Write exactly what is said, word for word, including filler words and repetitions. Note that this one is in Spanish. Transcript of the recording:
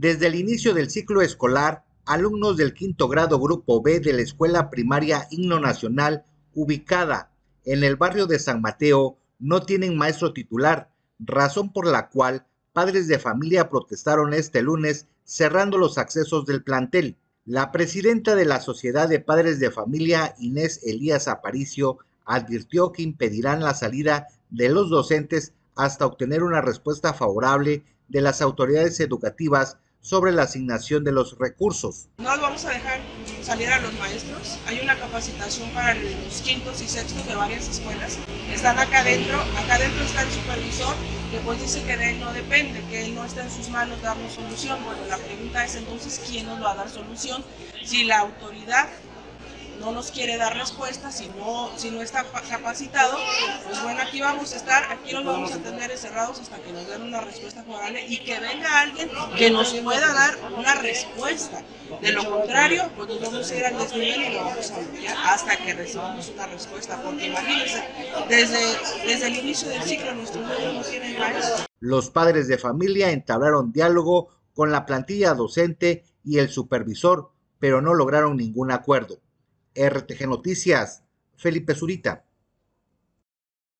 Desde el inicio del ciclo escolar, alumnos del quinto grado Grupo B de la Escuela Primaria Himno Nacional, ubicada en el barrio de San Mateo, no tienen maestro titular, razón por la cual padres de familia protestaron este lunes cerrando los accesos del plantel. La presidenta de la Sociedad de Padres de Familia, Inés Elías Aparicio, advirtió que impedirán la salida de los docentes hasta obtener una respuesta favorable de las autoridades educativas sobre la asignación de los recursos. No los vamos a dejar salir a los maestros. Hay una capacitación para los quintos y sextos de varias escuelas. Están acá adentro, acá adentro está el supervisor, que pues dice que de él no depende, que él no está en sus manos darnos solución. Bueno, la pregunta es entonces, ¿quién nos va a dar solución? Si la autoridad no nos quiere dar respuesta, si no, si no está capacitado, pues bueno, aquí vamos a estar, aquí los vamos a tener encerrados hasta que nos den una respuesta favorable y que venga alguien que nos pueda dar una respuesta. De lo contrario, pues nos vamos a ir al desnivel y lo vamos a apoyar hasta que recibamos una respuesta, porque imagínense, desde, desde el inicio del ciclo nuestros niños no tienen maestros. Los padres de familia entablaron diálogo con la plantilla docente y el supervisor, pero no lograron ningún acuerdo. R T G Noticias, Felipe Zurita.